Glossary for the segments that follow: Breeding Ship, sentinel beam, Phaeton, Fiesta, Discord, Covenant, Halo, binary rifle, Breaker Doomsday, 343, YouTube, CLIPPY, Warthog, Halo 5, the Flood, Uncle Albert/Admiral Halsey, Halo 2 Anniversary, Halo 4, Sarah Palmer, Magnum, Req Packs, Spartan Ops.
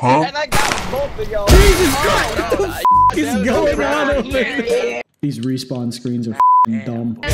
Huh? And I got both of y'all. Jesus Christ! What the f is going on over here? These respawn screens are f***ing dumb. Oh,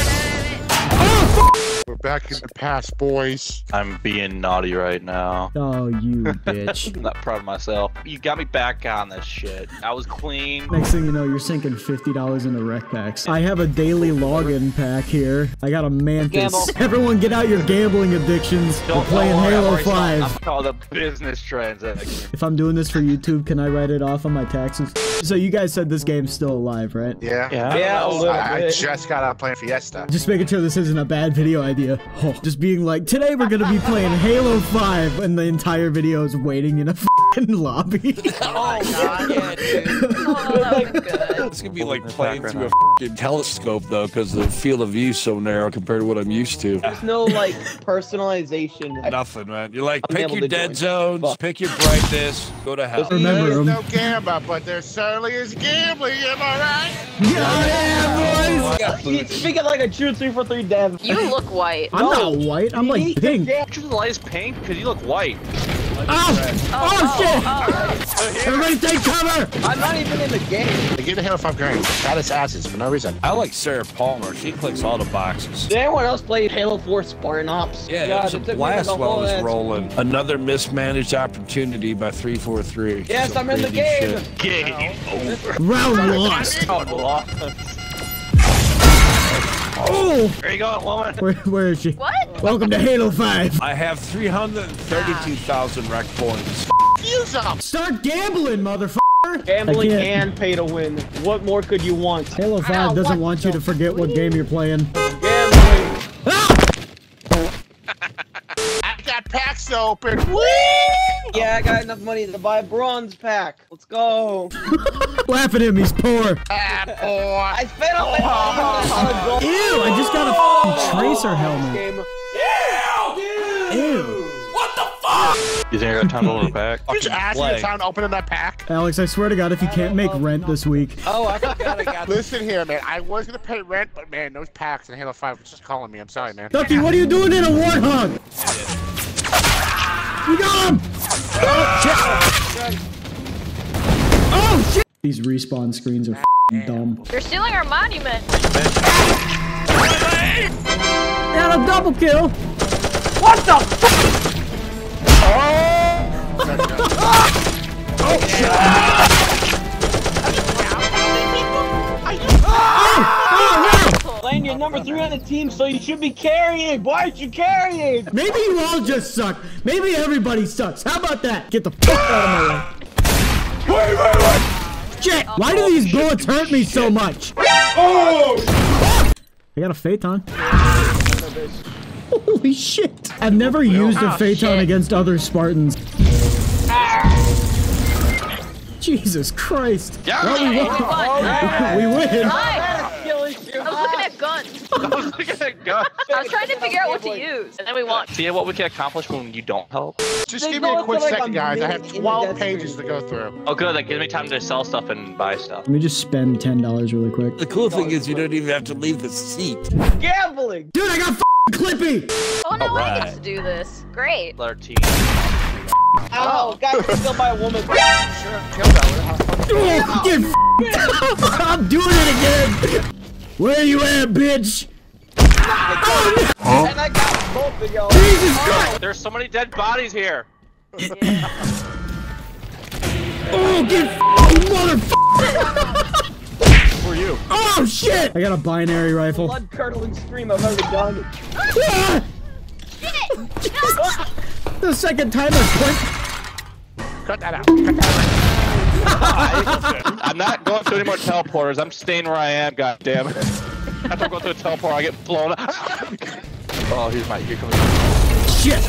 f we're back in the past, boys. I'm being naughty right now. Oh, you bitch. I'm not proud of myself. You got me back on this shit. I was clean. Next thing you know, you're sinking $50 into rec packs. I have a daily login pack here. I got a mantis. Gamble. Everyone get out your gambling addictions. We're playing Halo 5. I'm called a business transaction. If I'm doing this for YouTube, can I write it off on my taxes? So you guys said this game's still alive, right? Yeah. Yeah, a little bit. I just got out playing Fiesta. Just making sure this isn't a bad video idea. Oh, just being like, today we're gonna be playing Halo 5, and the entire video is waiting in a f***ing lobby. Oh god, yeah, dude. Oh, god. It's gonna be like playing through a f***ing telescope, though, because the field of view is so narrow compared to what I'm used to. There's no, like, personalization. Nothing, man. You're like, pick your dead zones, pick your brightness, go to hell. Remember, there's no gamma, but there's certainly is gambling, am I right? God damn, boys! You're speaking like a true 343 dev. You look white. I'm not white, I'm like pink. Actually, the light is pink because you look white. Oh! Oh shit! Everybody take cover! I'm not even in the game. They get the Halo 5 game. Got his asses for no reason. I like Sarah Palmer. She clicks all the boxes. Did anyone else play Halo 4 Spartan Ops? Yeah, God, it was a blast while it was rolling. Another mismanaged opportunity by 343. Yes, I'm in the game! Shit. Game over. Round lost! Round lost. Oh! Where you going, woman? Where is she? What? Welcome to Halo 5. I have 332,000 rec points. Use up! Start gambling, motherfucker! Gambling and pay to win. What more could you want? Halo 5 doesn't want you to forget what game you're playing. Gambling! Ah! I got packs to open. Woo! Yeah, I got enough money to buy a bronze pack. Let's go. Laugh at him, he's poor. Ah, poor. I spent all my money on a gold. Ew, I just got a tracer helmet. Ew, dude. Ew. What the fuck? You think I got time to open a pack? You're just asking the time to open that pack. Alex, I swear to God, if you can't make rent this week. Oh, I forgot I got this. Listen here, man. I was going to pay rent, but man, those packs in Halo 5 were just calling me. I'm sorry, man. Ducky, what are you doing in a Warthog? You got him! Oh shit! These respawn screens are f***ing dumb. You're stealing our monument! And a double kill! What the f***? Oh! Oh shit! Lane, you're number 3 on the team, so you should be carrying. Why aren't you carrying? Maybe you all just suck. Maybe everybody sucks. How about that? Get the fuck out of my way. Wait. Shit! Why do these bullets hurt me so much? Oh! I got a Phaeton. Holy shit! I've never used a Phaeton against other Spartans. Jesus Christ! Well, we win! We win! I was looking at guns. I was trying to figure out what to use, and then we won. See what we can accomplish when you don't help? Just give me a quick second, guys. I have 12 pages to go through. Oh, good. That gives me time to sell stuff and buy stuff. Let me just spend $10 really quick. The cool thing is you don't even have to leave the seat. Gambling! Dude, I got f***ing Clippy! Oh, no, I get to do this. Great. Oh, guys, killed by a woman. Sure, kill that. I'm doing it again! Where you at, bitch? Oh, no. And I got both of y'all. Jesus Christ! There's so many dead bodies here. Yeah. Oh, get f***ing motherfucker! Who are you? Oh shit! I got a binary rifle. Blood curdling scream I've ever done. Ah! Get it! No. The second time I clicked. Cut that out. Cut that out. I'm not going through any more teleporters. I'm staying where I am, goddammit. After I go through a teleporter, I get blown up. Oh, here's my... Here comes... Shit!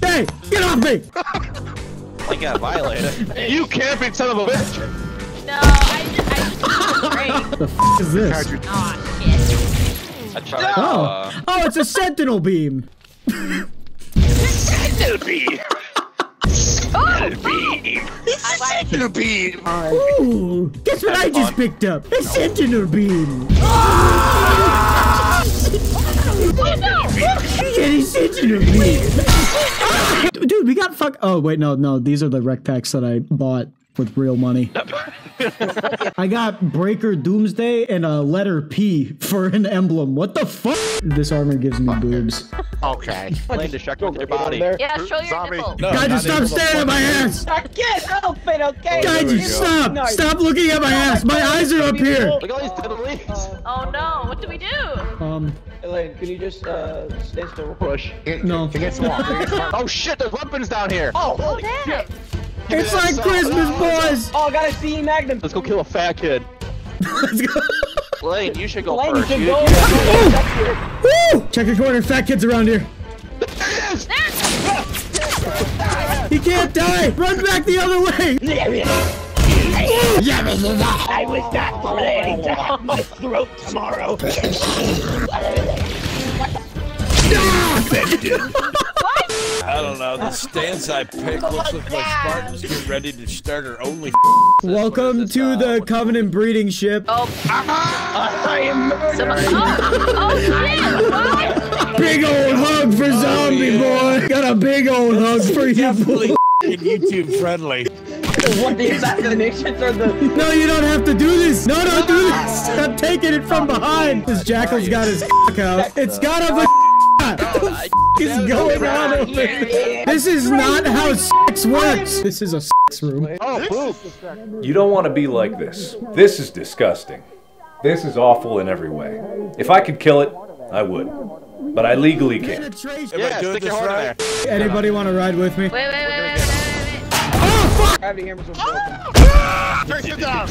Hey! Get off me! I got violated. You can't be son of a bitch! No, I just... The f*** is this? Aw, shit. I tried, oh, it's a sentinel beam! Sentinel beam! Sentinel beam! Ooh! Guess what I just picked up? A sentinel beam! Oh! Sentinel beam! Dude, we got fuck. Oh wait, no. These are the rec packs that I bought with real money. I got Breaker Doomsday and a letter P for an emblem. What the fuck? This armor gives me boobs. Okay. Playing to check with your body. Yeah, show your nipple. No, guy, just stop staring at my ass. I can't help it, okay? Guy, just stop. No. Stop looking at my ass. My eyes are up here. Look at all these tiddlies. Oh no, what do we do? Elaine, can you just stay still? Push. No. Oh shit, there's weapons down here. Oh, holy shit. It's like Christmas, boys! Oh, I gotta see Magnum! Let's go kill a fat kid. Let's go. Blaine, you should go first. Blaine, you should go. Woo! Check your corner, fat kid's around here. He can't die! Run back the other way! I was not planning to have my throat tomorrow. I don't know, the stance I picked looks like Spartans get ready to start her only. Welcome to the Covenant breeding ship. Oh, I am murdered. Oh, big old hug for zombie boy. Got a big old hug for you, boy. YouTube friendly. What, the assassinations or the... No, you don't have to do this. No, don't do this. I'm taking it from behind. This jackal's got his out. It's got a... What is going on over here? This is not how sex works. This is a sex room. Oh, poop. You don't want to be like this. This is disgusting. This is awful in every way. If I could kill it, I would. But I legally can't. Yeah, stick your horn in there. Anybody want to ride with me? Wait. Oh, fuck! Turn you down.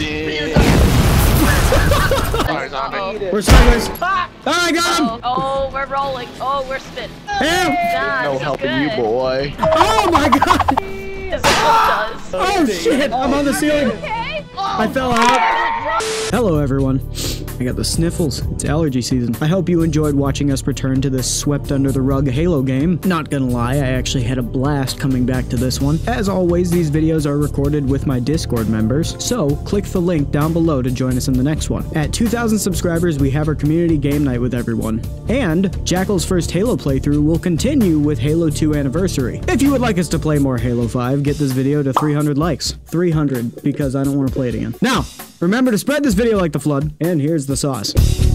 We're sideways. Ah! Oh, I got him! Oh, we're rolling. Oh, we're spinning. No helping you, boy. Oh my god! Oh shit! I'm on the ceiling. Okay? Oh, I fell out. Hello, everyone. I got the sniffles. It's allergy season. I hope you enjoyed watching us return to this swept-under-the-rug Halo game. Not gonna lie, I actually had a blast coming back to this one. As always, these videos are recorded with my Discord members, so click the link down below to join us in the next one. At 2,000 subscribers, we have our community game night with everyone. And Jackal's first Halo playthrough will continue with Halo 2 Anniversary. If you would like us to play more Halo 5, get this video to 300 likes. 300, because I don't want to play it again. Now, remember to spread this video like the flood, and here's the sauce.